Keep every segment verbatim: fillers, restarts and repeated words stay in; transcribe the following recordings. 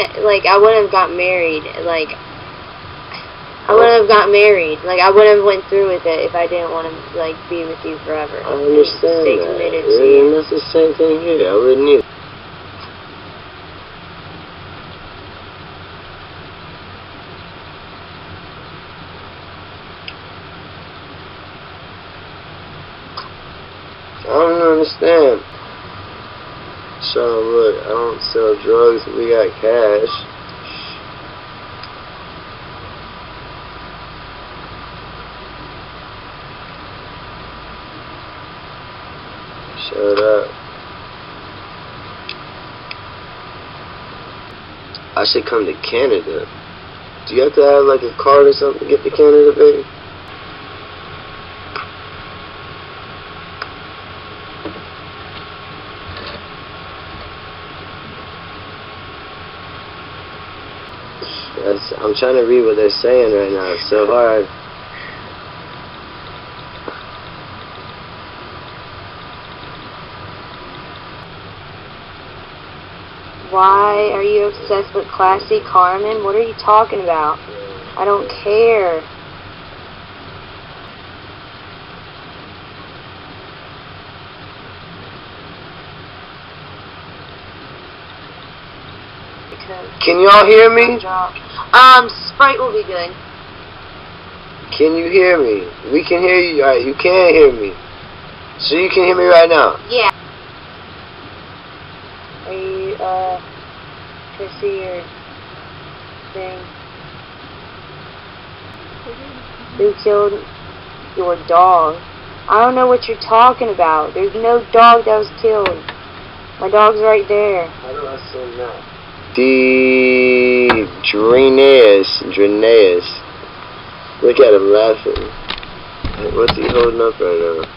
wouldn't, like, I wouldn't have got married, like, I wouldn't have got married, like, I wouldn't have went through with it if I didn't want to, like, be with you forever. I understand stay that. Committed to you. And that's the same thing here, I wouldn't either. I don't understand. Sean, look, I don't sell drugs, we got cash. Shut up. I should come to Canada. Do you have to have like a card or something to get to Canada, baby? That's, I'm trying to read what they're saying right now. It's so hard. Why are you obsessed with Classy Carmen? What are you talking about? I don't care. Can y'all hear me? Um, Sprite will be good. Can you hear me? We can hear you. Alright, you can hear me. So you can hear me right now? Yeah. Are you, uh, can I see your thing? Who killed your dog? I don't know what you're talking about. There's no dog that was killed. My dog's right there. How do I say that? The Drenaeus, Drenaeus. Look at him laughing. Like, what's he holding up right now?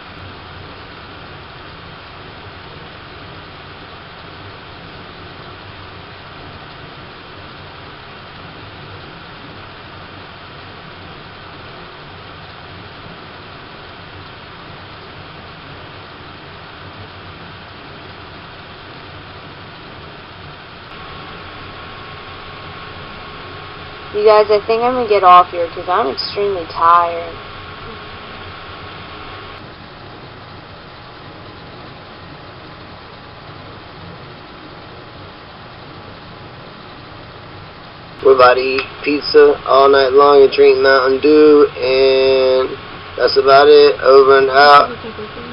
You guys, I think I'm gonna get off here because I'm extremely tired. We're about to eat pizza all night long and drink Mountain Dew, and that's about it. Over and out.